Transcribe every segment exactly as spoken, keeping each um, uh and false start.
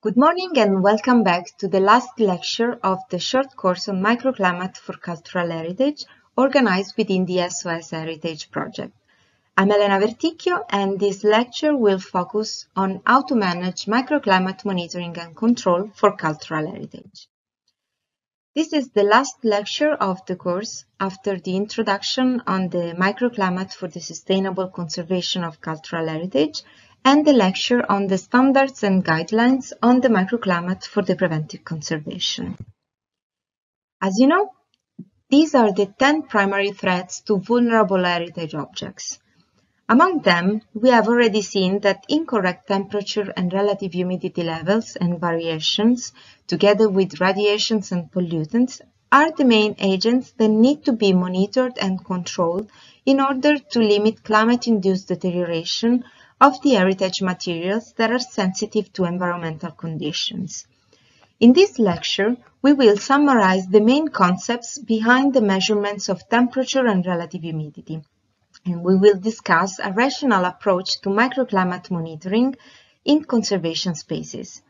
Good morning and welcome back to the last lecture of the short course on microclimate for cultural heritage organized within the S O S Heritage Project. I'm Elena Verticchio and this lecture will focus on how to manage microclimate monitoring and control for cultural heritage. This is the last lecture of the course after the introduction on the microclimate for the sustainable conservation of cultural heritage and the lecture on the standards and guidelines on the microclimate for the preventive conservation. As you know, these are the ten primary threats to vulnerable heritage objects. Among them, we have already seen that incorrect temperature and relative humidity levels and variations, together with radiations and pollutants, are the main agents that need to be monitored and controlled in order to limit climate-induced deterioration of the heritage materials that are sensitive to environmental conditions. In this lecture, we will summarize the main concepts behind the measurements of temperature and relative humidity, and we will discuss a rational approach to microclimate monitoring in conservation spaces.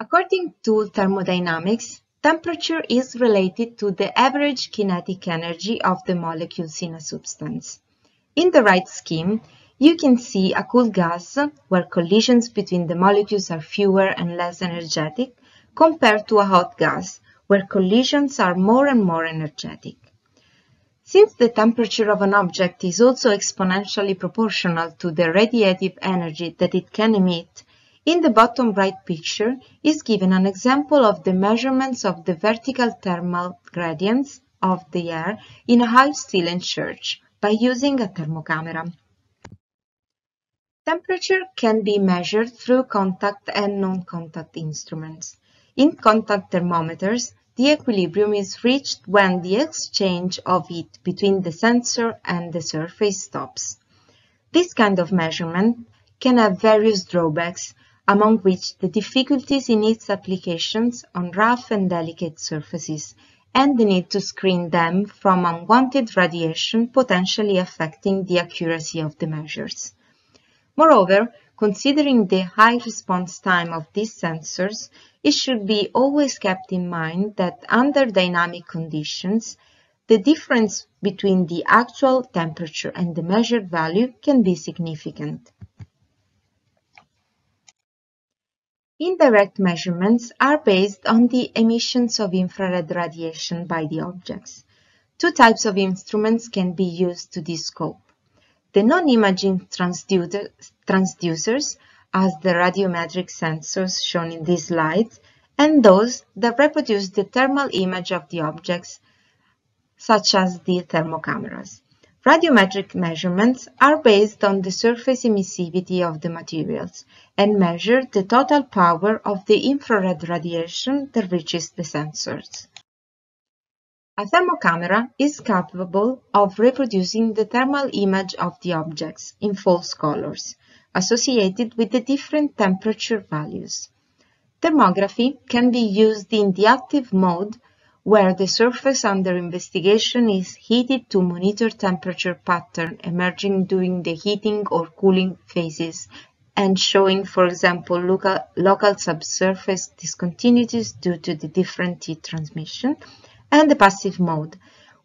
According to thermodynamics, temperature is related to the average kinetic energy of the molecules in a substance. In the right scheme, you can see a cool gas where collisions between the molecules are fewer and less energetic compared to a hot gas where collisions are more and more energetic. Since the temperature of an object is also exponentially proportional to the radiative energy that it can emit, in the bottom right picture is given an example of the measurements of the vertical thermal gradients of the air in a high-ceiling church, by using a thermocamera. Temperature can be measured through contact and non-contact instruments. In contact thermometers, the equilibrium is reached when the exchange of heat between the sensor and the surface stops. This kind of measurement can have various drawbacks, among which the difficulties in its applications on rough and delicate surfaces, and the need to screen them from unwanted radiation potentially affecting the accuracy of the measures. Moreover, considering the high response time of these sensors, it should be always kept in mind that under dynamic conditions, the difference between the actual temperature and the measured value can be significant. Indirect measurements are based on the emissions of infrared radiation by the objects. Two types of instruments can be used to this scope. The non-imaging transducers, as the radiometric sensors shown in these slides, and those that reproduce the thermal image of the objects, such as the thermocameras. Radiometric measurements are based on the surface emissivity of the materials and measure the total power of the infrared radiation that reaches the sensors. A thermocamera is capable of reproducing the thermal image of the objects in false colors, associated with the different temperature values. Thermography can be used in the active mode where the surface under investigation is heated to monitor temperature pattern emerging during the heating or cooling phases and showing, for example, local, local subsurface discontinuities due to the different heat transmission, and the passive mode,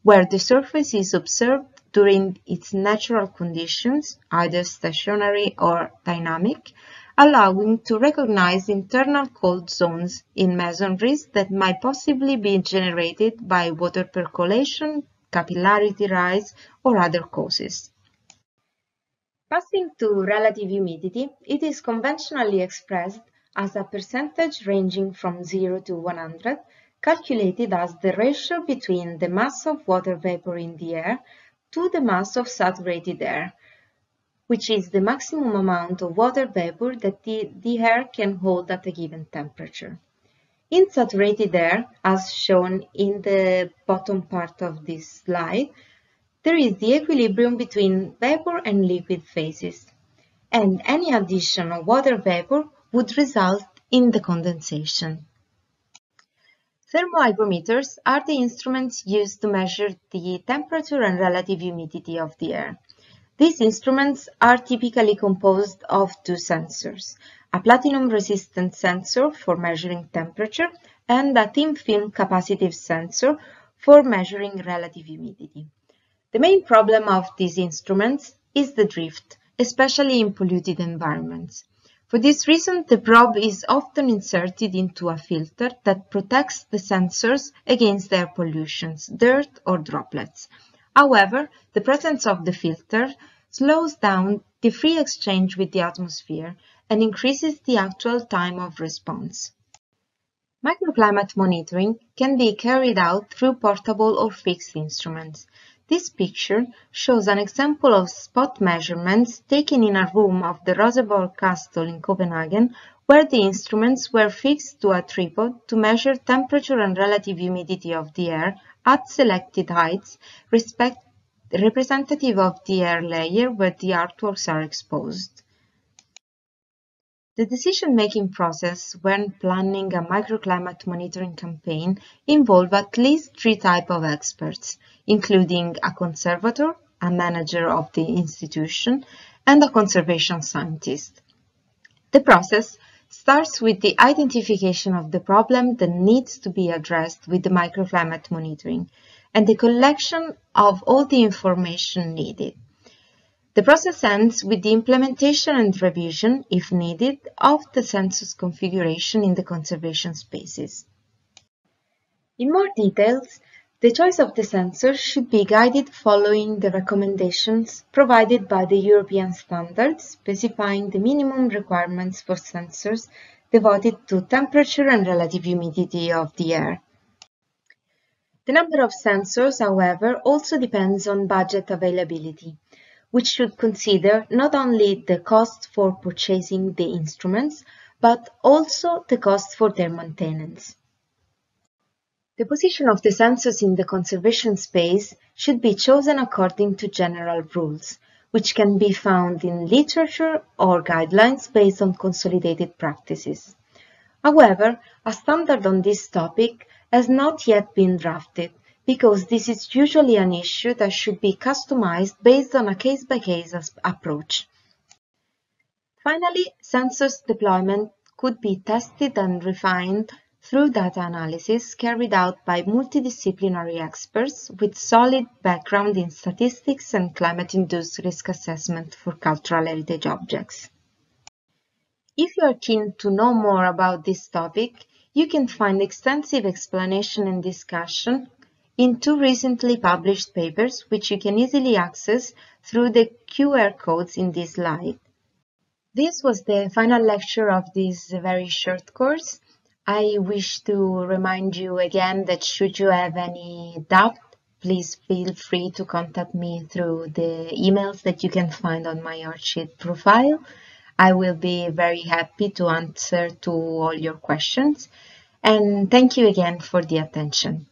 where the surface is observed during its natural conditions, either stationary or dynamic, allowing to recognize internal cold zones in masonries that might possibly be generated by water percolation, capillarity rise, or other causes. Passing to relative humidity, it is conventionally expressed as a percentage ranging from zero to one hundred, calculated as the ratio between the mass of water vapor in the air to the mass of saturated air, which is the maximum amount of water vapor that the, the air can hold at a given temperature. In saturated air, as shown in the bottom part of this slide, there is the equilibrium between vapor and liquid phases, and any additional water vapor would result in the condensation. Thermohygrometers are the instruments used to measure the temperature and relative humidity of the air. These instruments are typically composed of two sensors, a a platinum-resistant sensor for measuring temperature, and a thin film capacitive sensor for measuring relative humidity. The main problem of these instruments is the drift, especially in polluted environments. For this reason, the probe is often inserted into a filter that protects the sensors against air pollutions, dirt or droplets. However, the presence of the filter slows down the free exchange with the atmosphere and increases the actual time of response. Microclimate monitoring can be carried out through portable or fixed instruments. This picture shows an example of spot measurements taken in a room of the Rosenborg Castle in Copenhagen, where the instruments were fixed to a tripod to measure temperature and relative humidity of the air at selected heights, respect representative of the air layer where the artworks are exposed. The decision-making process when planning a microclimate monitoring campaign involves at least three types of experts, including a conservator, a manager of the institution, and a conservation scientist. The process starts with the identification of the problem that needs to be addressed with the microclimate monitoring and the collection of all the information needed. The process ends with the implementation and revision, if needed, of the census configuration in the conservation spaces. In more details, the choice of the sensor should be guided following the recommendations provided by the European standards specifying the minimum requirements for sensors devoted to temperature and relative humidity of the air. The number of sensors, however, also depends on budget availability, which should consider not only the cost for purchasing the instruments, but also the cost for their maintenance. The position of the sensors in the conservation space should be chosen according to general rules, which can be found in literature or guidelines based on consolidated practices. However, a standard on this topic has not yet been drafted, because this is usually an issue that should be customized based on a case-by-case approach. Finally, sensors deployment could be tested and refined through data analysis carried out by multidisciplinary experts with solid background in statistics and climate-induced risk assessment for cultural heritage objects. If you are keen to know more about this topic, you can find extensive explanation and discussion in two recently published papers, which you can easily access through the Q R codes in this slide. This was the final lecture of this very short course. I wish to remind you again that should you have any doubt, please feel free to contact me through the emails that you can find on my Orchid profile. I will be very happy to answer to all your questions. And thank you again for the attention.